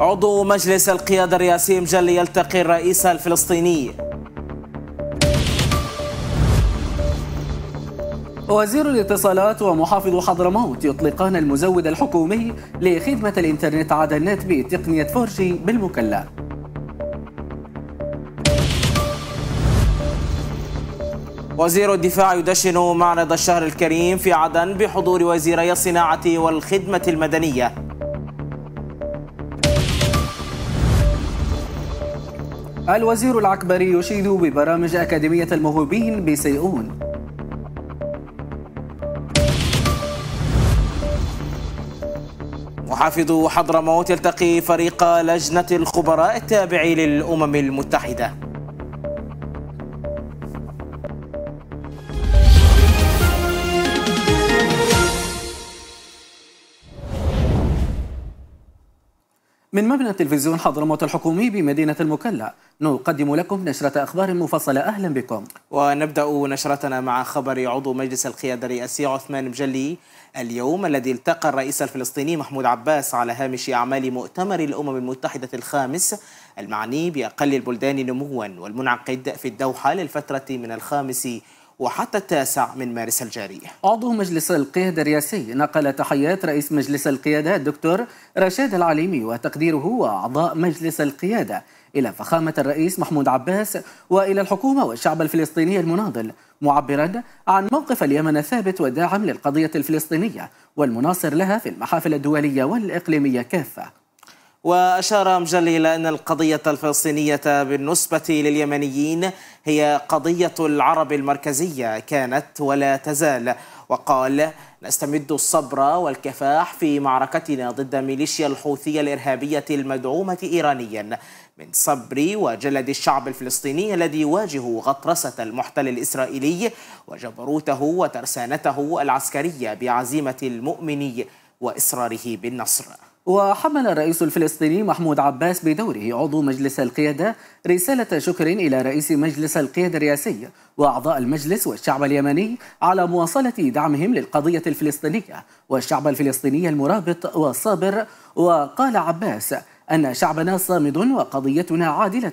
عضو مجلس القيادة الرئاسي مجلي يلتقي الرئيس الفلسطيني. وزير الاتصالات ومحافظ حضرموت يطلقان المزود الحكومي لخدمة الإنترنت عدن نت بتقنية فورجي بالمكلا. وزير الدفاع يدشن معرض الشهر الكريم في عدن بحضور وزيري الصناعة والخدمة المدنية. الوزير العكبري يشيد ببرامج أكاديمية الموهوبين بسيئون. محافظ حضرموت يلتقي فريق لجنة الخبراء التابع للأمم المتحدة. من مبنى تلفزيون حضرموت الحكومي بمدينة المكلا نقدم لكم نشرة أخبار مفصلة. أهلا بكم. ونبدأ نشرتنا مع خبر عضو مجلس القيادة الرئاسي عثمان مجلي اليوم الذي التقى الرئيس الفلسطيني محمود عباس على هامش أعمال مؤتمر الأمم المتحدة الخامس المعني بأقل البلدان نموا والمنعقد في الدوحة للفترة من الخامس وحتى 9 من مارس الجاري. عضو مجلس القيادة الرئاسي نقل تحيات رئيس مجلس القيادة الدكتور رشاد العليمي وتقديره وأعضاء مجلس القيادة إلى فخامة الرئيس محمود عباس وإلى الحكومة والشعب الفلسطيني المناضل، معبرا عن موقف اليمن الثابت والداعم للقضية الفلسطينية والمناصر لها في المحافل الدولية والإقليمية كافة. وأشار مجلي إلى أن القضية الفلسطينية بالنسبة لليمنيين هي قضية العرب المركزية كانت ولا تزال، وقال نستمد الصبر والكفاح في معركتنا ضد ميليشيا الحوثية الإرهابية المدعومة إيرانيا من صبر وجلد الشعب الفلسطيني الذي يواجه غطرسة المحتل الإسرائيلي وجبروته وترسانته العسكرية بعزيمة المؤمن وإصراره بالنصر. وحمل الرئيس الفلسطيني محمود عباس بدوره عضو مجلس القيادة رسالة شكر إلى رئيس مجلس القيادة الرئاسي وأعضاء المجلس والشعب اليمني على مواصلة دعمهم للقضية الفلسطينية والشعب الفلسطيني المرابط والصابر. وقال عباس أن شعبنا صامد وقضيتنا عادلة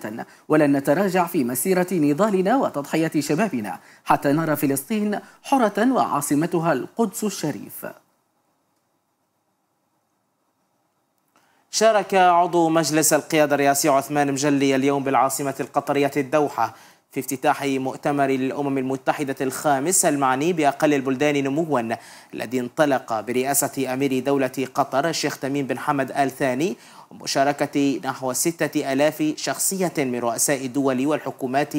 ولن نتراجع في مسيرة نضالنا وتضحية شبابنا حتى نرى فلسطين حرة وعاصمتها القدس الشريف. شارك عضو مجلس القيادة الرئاسي عثمان مجلي اليوم بالعاصمة القطرية الدوحة في افتتاح مؤتمر الأمم المتحدة الخامس المعني بأقل البلدان نموا الذي انطلق برئاسة أمير دولة قطر الشيخ تميم بن حمد آل ثاني ومشاركة نحو 6000 شخصية من رؤساء الدول والحكومات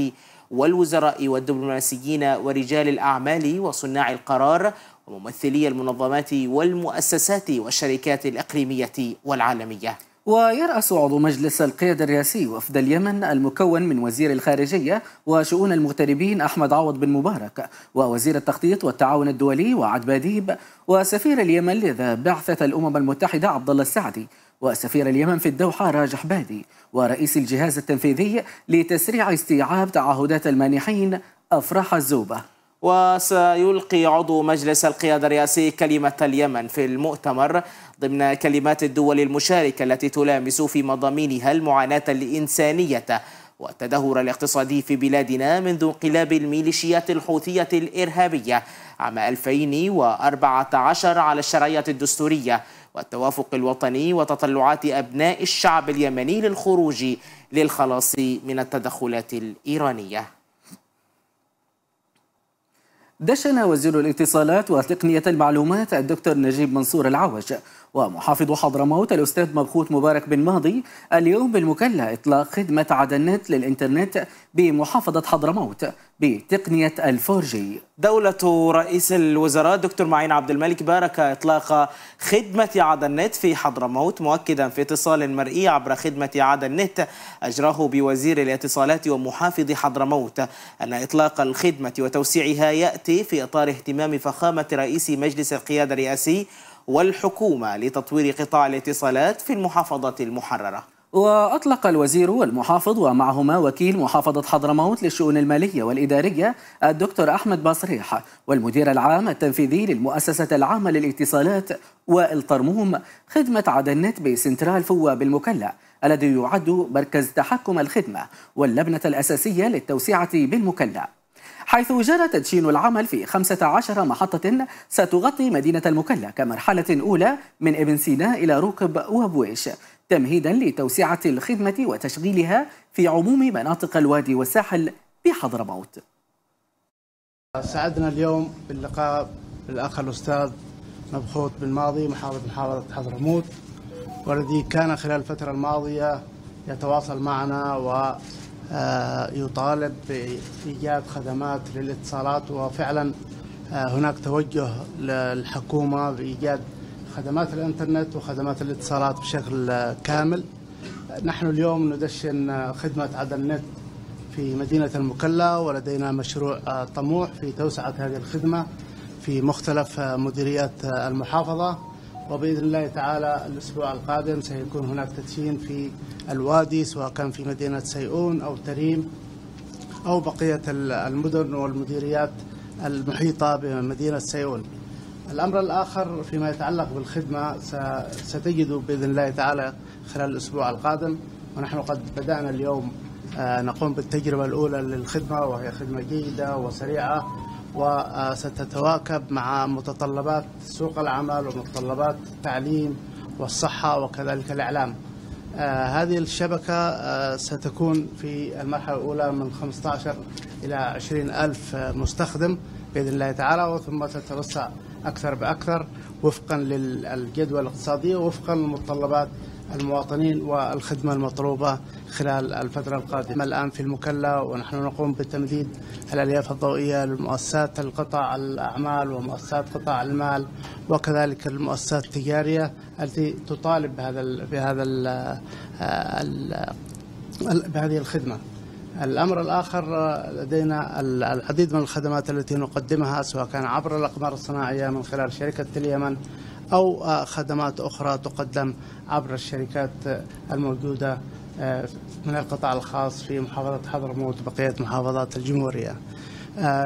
والوزراء والدبلوماسيين ورجال الأعمال وصناع القرار وممثلي المنظمات والمؤسسات والشركات الإقليمية والعالمية. ويرأس عضو مجلس القيادة الرئاسي وفد اليمن المكون من وزير الخارجية وشؤون المغتربين أحمد عوض بن مبارك ووزير التخطيط والتعاون الدولي وعد بادية وسفير اليمن لدى بعثة الأمم المتحدة عبدالله السعدي وسفير اليمن في الدوحة راجح بادي ورئيس الجهاز التنفيذي لتسريع استيعاب تعهدات المانحين أفرح الزوبة. وسيلقي عضو مجلس القيادة الرئاسي كلمة اليمن في المؤتمر ضمن كلمات الدول المشاركة التي تلامس في مضامينها المعاناة الإنسانية والتدهور الاقتصادي في بلادنا منذ انقلاب الميليشيات الحوثية الإرهابية عام 2014 على الشرعية الدستورية والتوافق الوطني وتطلعات أبناء الشعب اليمني للخروج للخلاص من التدخلات الإيرانية. دشن وزير الاتصالات وتقنية المعلومات الدكتور نجيب منصور العوج ومحافظ حضرموت الأستاذ مبخوت مبارك بن ماضي اليوم بالمكلا إطلاق خدمة عدن نت للإنترنت بمحافظة حضرموت بتقنية الفورجي. دولة رئيس الوزراء دكتور معين عبد الملك بارك إطلاق خدمة عدن نت في حضرموت، مؤكدا في اتصال مرئي عبر خدمة عدن نت أجراه بوزير الاتصالات ومحافظ حضرموت أن إطلاق الخدمة وتوسيعها يأتي في إطار اهتمام فخامة رئيس مجلس القيادة الرئاسي والحكومة لتطوير قطاع الاتصالات في المحافظة المحررة. وأطلق الوزير والمحافظ ومعهما وكيل محافظة حضرموت للشؤون المالية والإدارية الدكتور أحمد باصريح والمدير العام التنفيذي للمؤسسة العامة للاتصالات وائل طرموم خدمة عدن نت بسنترال فوا بالمكلا الذي يعد مركز تحكم الخدمة واللبنة الأساسية للتوسعة بالمكلا، حيث جرى تدشين العمل في 15 محطة ستغطي مدينة المكلا كمرحلة أولى من ابن سيناء إلى روكب وبويش تمهيدا لتوسعة الخدمة وتشغيلها في عموم مناطق الوادي والساحل بحضرموت. سعدنا اليوم باللقاء بالأخ الأستاذ مبخوت بن ماضي محافظة حضرموت، والذي كان خلال الفترة الماضية يتواصل معنا ويطالب بإيجاد خدمات للاتصالات، وفعلا هناك توجه للحكومة بإيجاد خدمات الانترنت وخدمات الاتصالات بشكل كامل. نحن اليوم ندشن خدمة عدن نت في مدينة المكلا، ولدينا مشروع طموح في توسعة هذه الخدمة في مختلف مديريات المحافظة، وبإذن الله تعالى الأسبوع القادم سيكون هناك تدشين في الوادي سواء كان في مدينة سيئون أو تريم أو بقية المدن والمديريات المحيطة بمدينة سيئون. الأمر الآخر فيما يتعلق بالخدمة ستجدوا بإذن الله تعالى خلال الأسبوع القادم، ونحن قد بدأنا اليوم نقوم بالتجربة الأولى للخدمة، وهي خدمة جيدة وسريعة وستتواكب مع متطلبات سوق العمل ومتطلبات التعليم والصحة وكذلك الإعلام. هذه الشبكة ستكون في المرحلة الأولى من 15 إلى 20 ألف مستخدم بإذن الله تعالى، وثم تتوسع أكثر بأكثر وفقا للجدوى الاقتصادية ووفقا لمتطلبات المواطنين والخدمة المطلوبة خلال الفترة القادمة. الآن في المكلا ونحن نقوم بتمديد الألياف الضوئية لمؤسسات القطاع الأعمال ومؤسسات قطاع المال وكذلك المؤسسات التجارية التي تطالب بهذه الخدمة. الأمر الآخر لدينا العديد من الخدمات التي نقدمها سواء كان عبر الأقمار الصناعية من خلال شركة تليمن أو خدمات أخرى تقدم عبر الشركات الموجودة من القطاع الخاص في محافظة حضرموت وبقية محافظات الجمهورية.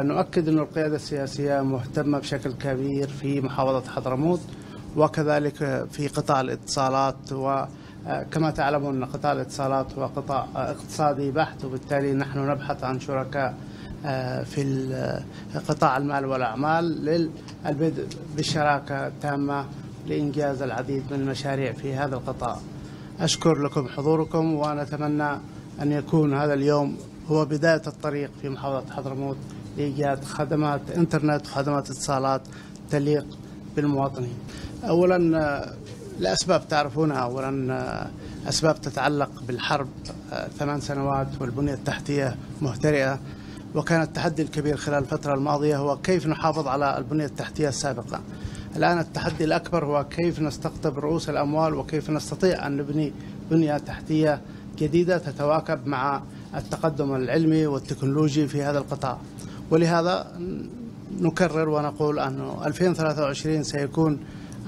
نؤكد أن القيادة السياسية مهتمة بشكل كبير في محافظة حضرموت وكذلك في قطاع الاتصالات، وكما تعلمون قطاع الاتصالات هو قطاع اقتصادي بحت، وبالتالي نحن نبحث عن شركاء في قطاع المال والأعمال للبدء بالشراكة التامة لإنجاز العديد من المشاريع في هذا القطاع. أشكر لكم حضوركم، ونتمنى أن يكون هذا اليوم هو بداية الطريق في محافظة حضرموت لإيجاد خدمات إنترنت وخدمات اتصالات تليق بالمواطنين. أولا لأسباب تعرفونها، أولا أسباب تتعلق بالحرب 8 سنوات والبنية التحتية مهترئة، وكان التحدي الكبير خلال الفترة الماضية هو كيف نحافظ على البنية التحتية السابقة. الآن التحدي الأكبر هو كيف نستقطب رؤوس الأموال وكيف نستطيع أن نبني بنية تحتية جديدة تتواكب مع التقدم العلمي والتكنولوجي في هذا القطاع. ولهذا نكرر ونقول أن 2023 سيكون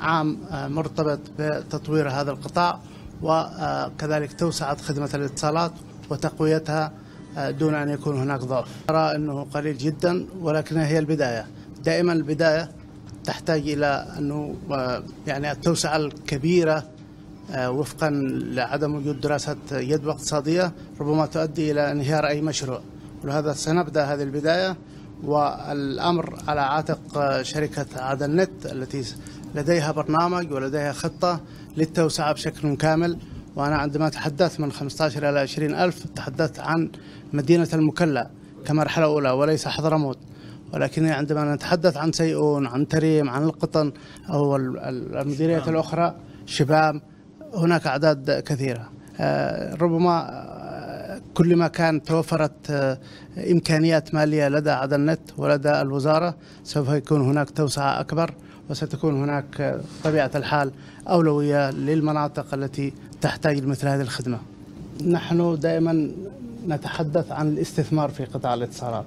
عام مرتبط بتطوير هذا القطاع وكذلك توسعة خدمة الاتصالات وتقويتها دون أن يكون هناك ضعف. أرى أنه قليل جدا، ولكن هي البداية. دائما البداية تحتاج إلى أنه يعني التوسعة الكبيرة وفقا لعدم وجود دراسة جدوى اقتصادية ربما تؤدي إلى انهيار أي مشروع، ولهذا سنبدأ هذه البداية، والأمر على عاتق شركة عدن نت التي لديها برنامج ولديها خطة للتوسعة بشكل كامل. وأنا عندما تحدثت من 15 إلى 20 ألف تحدثت عن مدينة المكلا كمرحلة أولى وليس حضرموت، ولكن عندما نتحدث عن سيئون عن تريم عن القطن أو المديريات الأخرى شباب هناك أعداد كثيرة. ربما كلما كان توفرت إمكانيات مالية لدى عدن نت ولدى الوزارة سوف يكون هناك توسعة أكبر، وستكون هناك طبيعة الحال أولوية للمناطق التي تحتاج لمثل هذه الخدمة. نحن دائما نتحدث عن الاستثمار في قطاع الاتصالات.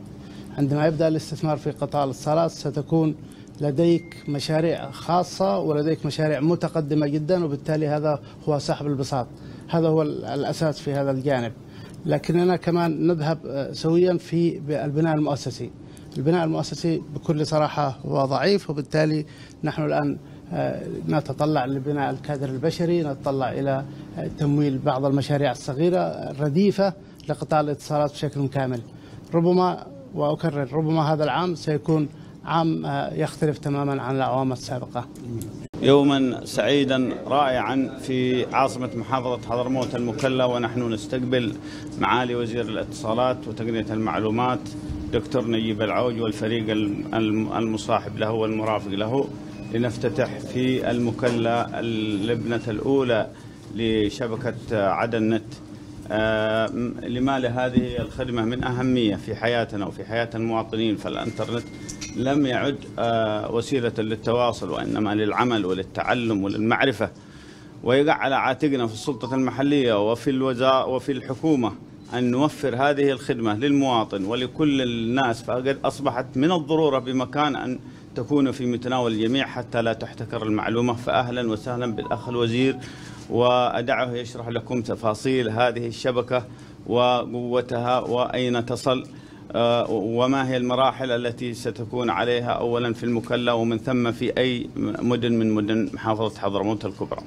عندما يبدأ الاستثمار في قطاع الاتصالات ستكون لديك مشاريع خاصة ولديك مشاريع متقدمة جدا، وبالتالي هذا هو سحب البساط. هذا هو الأساس في هذا الجانب. لكننا كمان نذهب سويا في البناء المؤسسي. البناء المؤسسي بكل صراحة هو ضعيف، وبالتالي نحن الآن نتطلع لبناء الكادر البشري، نتطلع إلى تمويل بعض المشاريع الصغيرة الرديفة لقطاع الاتصالات بشكل كامل. ربما، وأكرر، ربما هذا العام سيكون عام يختلف تماما عن الأعوام السابقة. يوما سعيدا رائعا في عاصمة محافظة حضرموت المكلا، ونحن نستقبل معالي وزير الاتصالات وتقنية المعلومات دكتور نجيب العوج والفريق المصاحب له والمرافق له، لنفتتح في المكلا اللبنة الأولى لشبكة عدن نت. لما لهذه الخدمة من أهمية في حياتنا وفي حياة المواطنين، فالإنترنت لم يعد وسيلة للتواصل وإنما للعمل وللتعلم وللمعرفة، ويقع على عاتقنا في السلطة المحلية وفي الوزارة وفي الحكومة أن نوفر هذه الخدمة للمواطن ولكل الناس، فقد أصبحت من الضرورة بمكان أن تكون في متناول الجميع حتى لا تحتكر المعلومة. فأهلا وسهلا بالأخ الوزير، وأدعه يشرح لكم تفاصيل هذه الشبكة وقوتها وأين تصل وما هي المراحل التي ستكون عليها أولا في المكلا ومن ثم في أي مدن من مدن محافظة حضرموت الكبرى.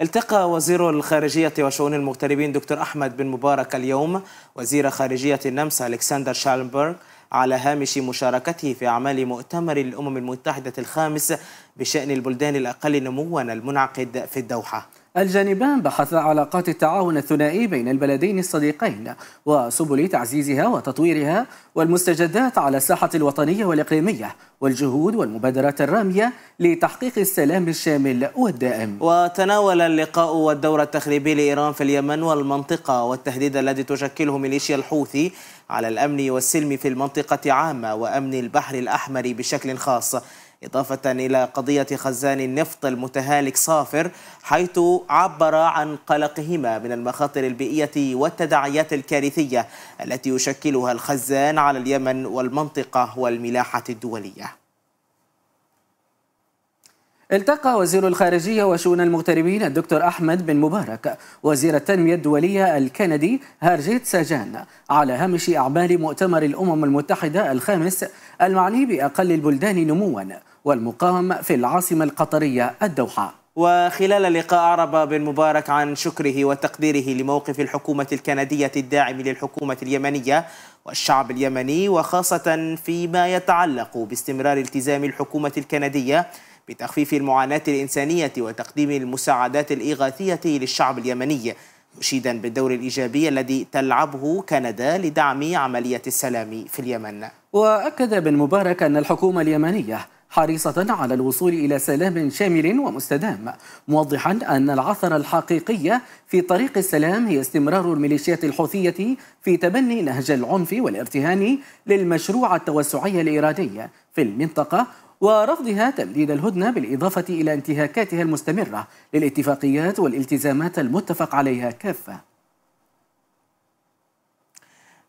التقى وزير الخارجية وشؤون المغتربين دكتور أحمد بن مبارك اليوم وزير خارجية النمسا ألكسندر شالنبرغ على هامش مشاركته في أعمال مؤتمر الأمم المتحدة الخامس بشأن البلدان الأقل نمواً المنعقد في الدوحة. الجانبان بحثا علاقات التعاون الثنائي بين البلدين الصديقين وسبل تعزيزها وتطويرها والمستجدات على الساحة الوطنية والإقليمية والجهود والمبادرات الرامية لتحقيق السلام الشامل والدائم. وتناول اللقاء والدور التخريبي لإيران في اليمن والمنطقة والتهديد الذي تشكله ميليشيا الحوثي على الأمن والسلم في المنطقة عامة وأمن البحر الأحمر بشكل خاص، إضافة إلى قضية خزان النفط المتهالك صافر، حيث عبر عن قلقهما من المخاطر البيئية والتداعيات الكارثية التي يشكلها الخزان على اليمن والمنطقة والملاحة الدولية. التقى وزير الخارجية وشؤون المغتربين الدكتور أحمد بن مبارك وزير التنمية الدولية الكندي هارجيت ساجان على هامش أعمال مؤتمر الأمم المتحدة الخامس المعني بأقل البلدان نمواً والمقام في العاصمة القطرية الدوحة. وخلال اللقاء أعرب بن مبارك عن شكره وتقديره لموقف الحكومة الكندية الداعم للحكومة اليمنية والشعب اليمني، وخاصة فيما يتعلق باستمرار التزام الحكومة الكندية بتخفيف المعاناة الإنسانية وتقديم المساعدات الإغاثية للشعب اليمني، مشيدا بالدور الإيجابي الذي تلعبه كندا لدعم عملية السلام في اليمن. وأكد بن مبارك أن الحكومة اليمنية حريصة على الوصول إلى سلام شامل ومستدام، موضحا أن العثرة الحقيقية في طريق السلام هي استمرار الميليشيات الحوثية في تبني نهج العنف والارتهان للمشروع التوسعي الإيراني في المنطقة ورفضها تمديد الهدنة، بالإضافة إلى انتهاكاتها المستمرة للاتفاقيات والالتزامات المتفق عليها كافة.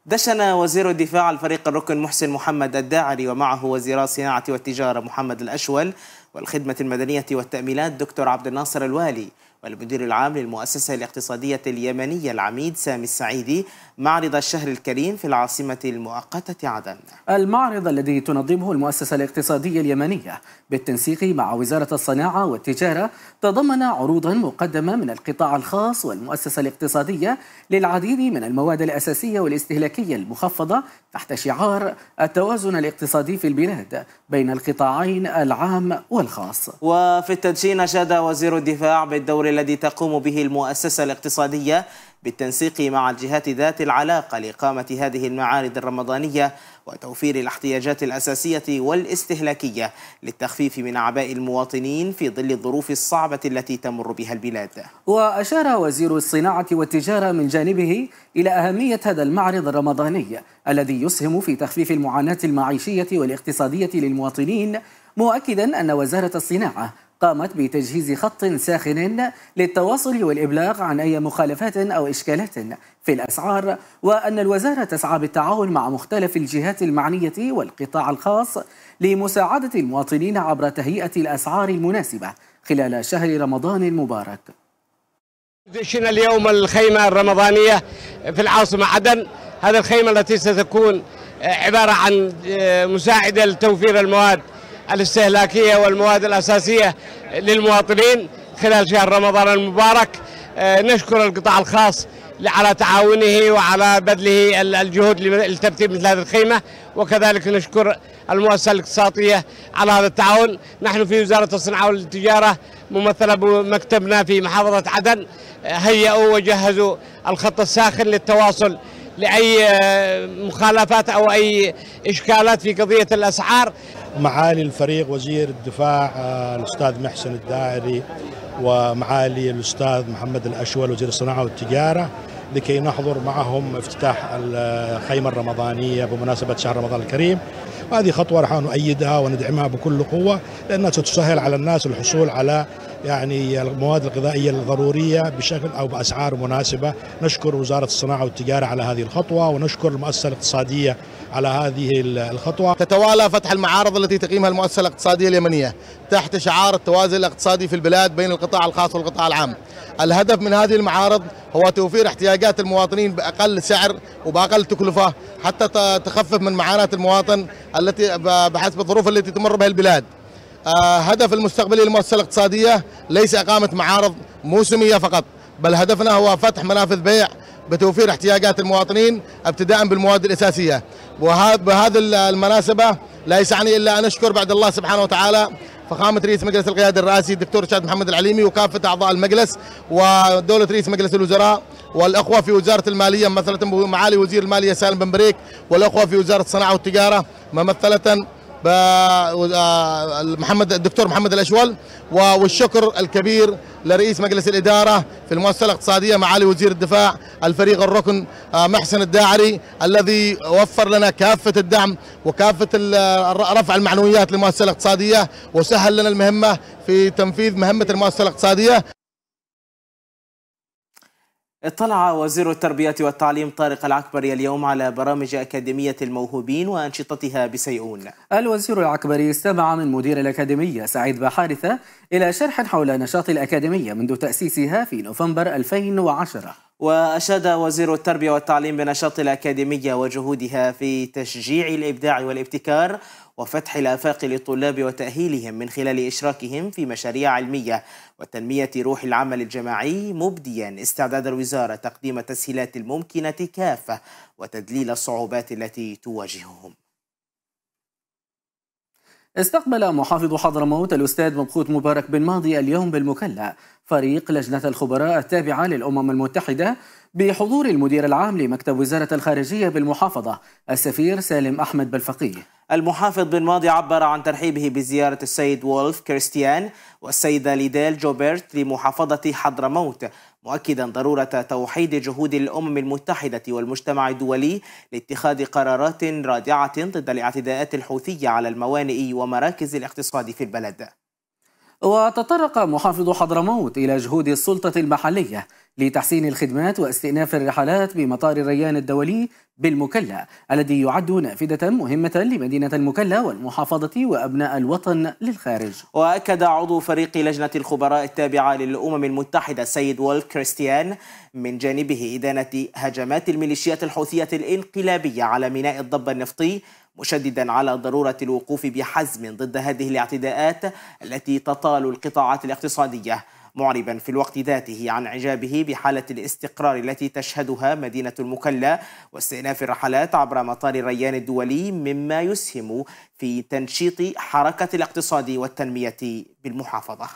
دشن وزير الدفاع الفريق الركن محسن محمد الداعري ومعه وزير الصناعة والتجارة محمد الأشول والخدمة المدنية والتأمينات دكتور عبد الناصر الوالي والمدير العام للمؤسسة الاقتصادية اليمنية العميد سامي السعيدي معرض الشهر الكريم في العاصمة المؤقتة عدن. المعرض الذي تنظمه المؤسسة الاقتصادية اليمنية بالتنسيق مع وزارة الصناعة والتجارة تضمن عروضا مقدمة من القطاع الخاص والمؤسسة الاقتصادية للعديد من المواد الأساسية والاستهلاكية المخفضة تحت شعار التوازن الاقتصادي في البلاد بين القطاعين العام والخاص. وفي التدشين أشاد وزير الدفاع بالدور الذي تقوم به المؤسسة الاقتصادية بالتنسيق مع الجهات ذات العلاقة لإقامة هذه المعارض الرمضانية وتوفير الاحتياجات الأساسية والاستهلاكية للتخفيف من أعباء المواطنين في ظل الظروف الصعبة التي تمر بها البلاد. وأشار وزير الصناعة والتجارة من جانبه إلى أهمية هذا المعرض الرمضاني الذي يسهم في تخفيف المعاناة المعيشية والاقتصادية للمواطنين، مؤكدا أن وزارة الصناعة قامت بتجهيز خط ساخن للتواصل والإبلاغ عن أي مخالفات أو إشكالات في الأسعار، وأن الوزارة تسعى بالتعاون مع مختلف الجهات المعنية والقطاع الخاص لمساعدة المواطنين عبر تهيئة الأسعار المناسبة خلال شهر رمضان المبارك. دشنا اليوم الخيمة الرمضانية في العاصمة عدن. هذا الخيمة التي ستكون عبارة عن مساعدة لتوفير المواد الاستهلاكية والمواد الأساسية للمواطنين خلال شهر رمضان المبارك. نشكر القطاع الخاص على تعاونه وعلى بذله الجهود لترتيب مثل هذه الخيمة، وكذلك نشكر المؤسسة الاقتصادية على هذا التعاون. نحن في وزارة الصناعة والتجارة ممثلة بمكتبنا في محافظة عدن هيئوا وجهزوا الخط الساخن للتواصل لأي مخالفات أو أي إشكالات في قضية الأسعار. معالي الفريق وزير الدفاع الأستاذ محسن الداعري ومعالي الأستاذ محمد الأشول وزير الصناعة والتجارة لكي نحضر معهم افتتاح الخيمة الرمضانية بمناسبة شهر رمضان الكريم. وهذه خطوة راح نؤيدها وندعمها بكل قوة، لأنها ستسهل على الناس الحصول على يعني المواد الغذائية الضرورية بشكل أو بأسعار مناسبة. نشكر وزارة الصناعة والتجارة على هذه الخطوة، ونشكر المؤسسة الاقتصادية على هذه الخطوة. تتوالى فتح المعارض التي تقيمها المؤسسة الاقتصادية اليمنية تحت شعار التوازن الاقتصادي في البلاد بين القطاع الخاص والقطاع العام. الهدف من هذه المعارض هو توفير احتياجات المواطنين بأقل سعر وبأقل تكلفة، حتى تخفف من معاناة المواطن التي بحسب الظروف التي تمر بها البلاد. هدف المستقبلي للمؤسسة الاقتصادية ليس إقامة معارض موسمية فقط، بل هدفنا هو فتح منافذ بيع بتوفير احتياجات المواطنين ابتداء بالمواد الأساسية. وبهذه المناسبة لا يسعني إلا أن أشكر بعد الله سبحانه وتعالى فخامة رئيس مجلس القيادة الرئاسي الدكتور رشاد محمد العليمي وكافة أعضاء المجلس ودولة رئيس مجلس الوزراء والأخوة في وزارة المالية ممثلة بمعالي وزير المالية سالم بن بريك، والأخوة في وزارة الصناعة والتجارة ممثلة الدكتور محمد الأشول، والشكر الكبير لرئيس مجلس الإدارة في المؤسسة الاقتصادية معالي وزير الدفاع الفريق الركن محسن الداعري الذي وفر لنا كافة الدعم وكافة رفع المعنويات للمؤسسة الاقتصادية وسهل لنا المهمة في تنفيذ مهمة المؤسسة الاقتصادية. اطلع وزير التربية والتعليم طارق العكبري اليوم على برامج أكاديمية الموهوبين وأنشطتها بسيئون. الوزير العكبري استمع من مدير الأكاديمية سعيد بحارثة إلى شرح حول نشاط الأكاديمية منذ تأسيسها في نوفمبر 2010. وأشاد وزير التربية والتعليم بنشاط الأكاديمية وجهودها في تشجيع الإبداع والابتكار وفتح الآفاق للطلاب وتأهيلهم من خلال إشراكهم في مشاريع علمية وتنمية روح العمل الجماعي، مبديا استعداد الوزارة تقديم التسهيلات الممكنة كافة وتذليل الصعوبات التي تواجههم. استقبل محافظ حضرموت الأستاذ مبخوت مبارك بن ماضي اليوم بالمكلا فريق لجنة الخبراء التابعة للأمم المتحدة بحضور المدير العام لمكتب وزارة الخارجية بالمحافظة السفير سالم أحمد بالفقيه. المحافظ بن ماضي عبر عن ترحيبه بزيارة السيد وولف كريستيان والسيدة ليدال جوبرت لمحافظة حضرموت، مؤكدا ضرورة توحيد جهود الأمم المتحدة والمجتمع الدولي لاتخاذ قرارات رادعة ضد الاعتداءات الحوثية على الموانئ ومراكز الاقتصاد في البلد. وتطرق محافظ حضرموت إلى جهود السلطة المحلية لتحسين الخدمات واستئناف الرحلات بمطار الريان الدولي بالمكلا الذي يعد نافذة مهمة لمدينة المكلا والمحافظة وأبناء الوطن للخارج. وأكد عضو فريق لجنة الخبراء التابعة للأمم المتحدة السيد وولف كريستيان من جانبه إدانة هجمات الميليشيات الحوثية الانقلابية على ميناء الضب النفطي، مشددا على ضرورة الوقوف بحزم ضد هذه الاعتداءات التي تطال القطاعات الاقتصادية، معربا في الوقت ذاته عن إعجابه بحالة الاستقرار التي تشهدها مدينة المكلا واستئناف الرحلات عبر مطار الريان الدولي، مما يسهم في تنشيط حركة الاقتصاد والتنمية بالمحافظة.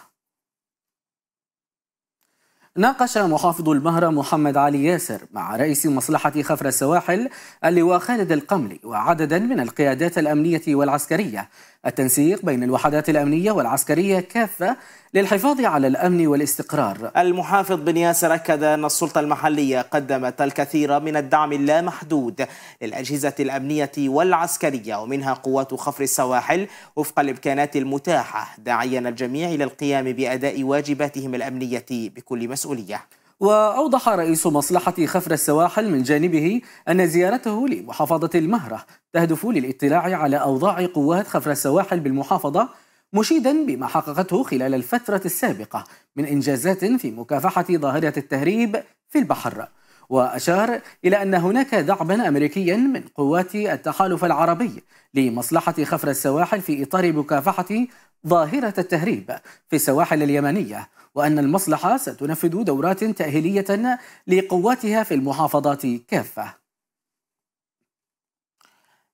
ناقش محافظ المهرة محمد علي ياسر مع رئيس مصلحة خفر السواحل اللواء خالد القملي وعددا من القيادات الأمنية والعسكرية التنسيق بين الوحدات الأمنية والعسكرية كافة للحفاظ على الأمن والاستقرار. المحافظ بن ياسر أكد أن السلطة المحلية قدمت الكثير من الدعم اللامحدود للأجهزة الأمنية والعسكرية ومنها قوات خفر السواحل وفق الإمكانات المتاحة، داعيا الجميع للقيام بأداء واجباتهم الأمنية بكل مسؤولية. وأوضح رئيس مصلحة خفر السواحل من جانبه أن زيارته لمحافظة المهرة تهدف للاطلاع على أوضاع قوات خفر السواحل بالمحافظة، مشيدا بما حققته خلال الفترة السابقة من إنجازات في مكافحة ظاهرة التهريب في البحر. وأشار إلى أن هناك دعما أمريكيا من قوات التحالف العربي لمصلحة خفر السواحل في إطار مكافحة ظاهرة التهريب في السواحل اليمنية، وأن المصلحة ستنفذ دورات تأهيلية لقواتها في المحافظات كافة.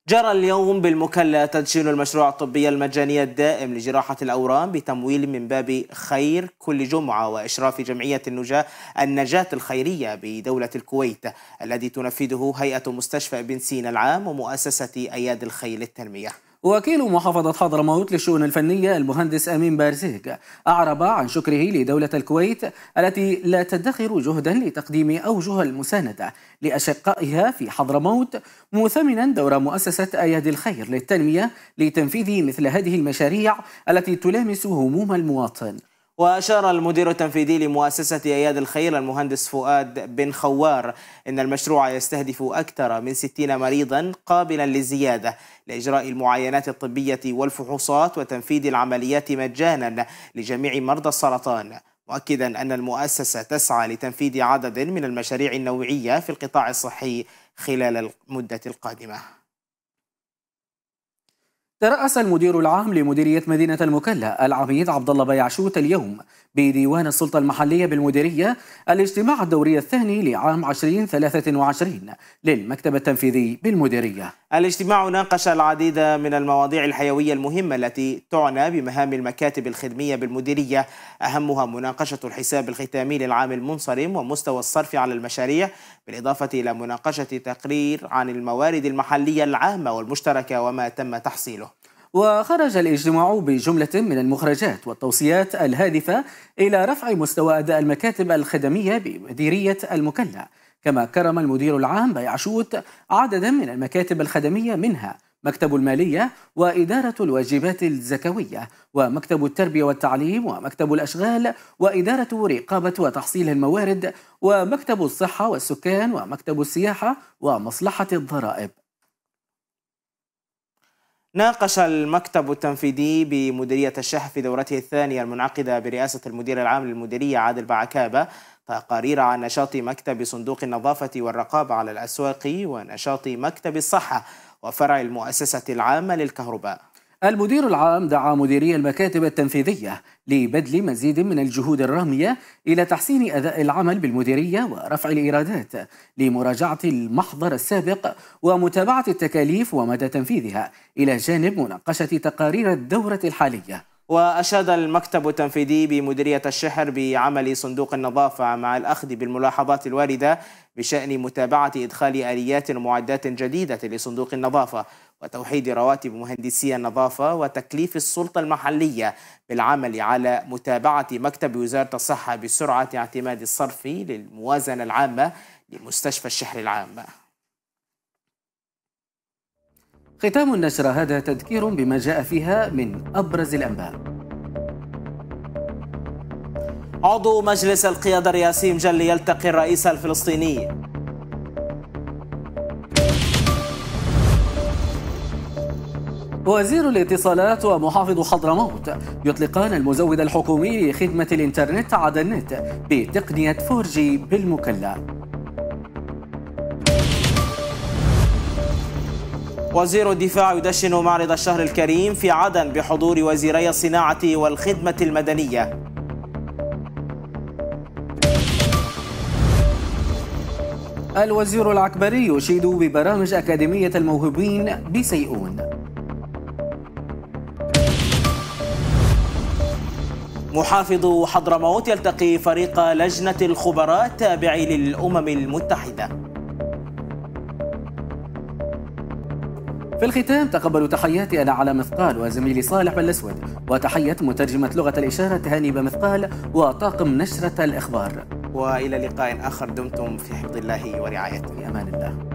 جرى اليوم بالمكلا تدشين المشروع الطبي المجاني الدائم لجراحة الأورام بتمويل من باب خير كل جمعة وإشراف جمعية النجاة الخيرية بدولة الكويت، الذي تنفذه هيئة مستشفى بن سينا العام ومؤسسة أياد الخيل للتنمية. وكيل محافظة حضرموت للشؤون الفنية المهندس أمين بارزيغ أعرب عن شكره لدولة الكويت التي لا تدخر جهدا لتقديم أوجه المساندة لأشقائها في حضرموت، مثمنا دور مؤسسة أياد الخير للتنمية لتنفيذ مثل هذه المشاريع التي تلامس هموم المواطن. وأشار المدير التنفيذي لمؤسسة أياد الخير المهندس فؤاد بن خوار إن المشروع يستهدف أكثر من 60 مريضا قابلا للزيادة لإجراء المعاينات الطبية والفحوصات وتنفيذ العمليات مجانا لجميع مرضى السرطان، مؤكدا أن المؤسسة تسعى لتنفيذ عدد من المشاريع النوعية في القطاع الصحي خلال المدة القادمة. ترأس المدير العام لمديرية مدينة المكلا العميد عبدالله بيعشوت اليوم بديوان السلطة المحلية بالمديرية الاجتماع الدوري الثاني لعام 2023 للمكتب التنفيذي بالمديرية. الاجتماع ناقش العديد من المواضيع الحيوية المهمة التي تعنى بمهام المكاتب الخدمية بالمديرية، أهمها مناقشة الحساب الختامي للعام المنصرم ومستوى الصرف على المشاريع، بالإضافة إلى مناقشة تقرير عن الموارد المحلية العامة والمشتركة وما تم تحصيله. وخرج الاجتماع بجملة من المخرجات والتوصيات الهادفة إلى رفع مستوى أداء المكاتب الخدمية بمديرية المكلا، كما كرم المدير العام بيعشوت عددا من المكاتب الخدمية منها مكتب المالية وإدارة الواجبات الزكوية ومكتب التربية والتعليم ومكتب الأشغال وإدارة رقابة وتحصيل الموارد ومكتب الصحة والسكان ومكتب السياحة ومصلحة الضرائب. ناقش المكتب التنفيذي بمديرية الشح في دورته الثانية المنعقدة برئاسة المدير العام للمديرية عادل بعكابة تقارير عن نشاط مكتب صندوق النظافة والرقابة على الأسواق ونشاط مكتب الصحة وفرع المؤسسة العامة للكهرباء. المدير العام دعا مديري المكاتب التنفيذية لبذل مزيد من الجهود الرامية إلى تحسين أداء العمل بالمديرية ورفع الإيرادات لمراجعة المحضر السابق ومتابعة التكاليف ومدى تنفيذها، إلى جانب مناقشة تقارير الدورة الحالية. وأشاد المكتب التنفيذي بمديرية الشحر بعمل صندوق النظافة مع الأخذ بالملاحظات الواردة بشأن متابعة إدخال آليات ومعدات جديدة لصندوق النظافة وتوحيد رواتب مهندسي النظافة وتكليف السلطة المحلية بالعمل على متابعة مكتب وزارة الصحة بسرعة اعتماد الصرف للموازنة العامة لمستشفى الشحر العام. ختام النشرة هذا تذكير بما جاء فيها من أبرز الأنباء. عضو مجلس القيادة رياسي مجلي يلتقي الرئيس الفلسطيني. وزير الاتصالات ومحافظ حضرموت يطلقان المزود الحكومي لخدمة الإنترنت عدن نت بتقنية فورجي بالمكلا. وزير الدفاع يدشن معرض الشهر الكريم في عدن بحضور وزيري الصناعة والخدمة المدنية. الوزير العكبري يشيد ببرامج أكاديمية الموهوبين بسيئون. محافظ حضرموت يلتقي فريق لجنة الخبراء التابع للأمم المتحدة. في الختام تقبلوا تحياتي أنا على مثقال وزميلي صالح بالأسود، وتحية مترجمة لغة الإشارة هانيبة مثقال وطاقم نشرة الإخبار، وإلى لقاء آخر. دمتم في حفظ الله ورعايته. أمان الله.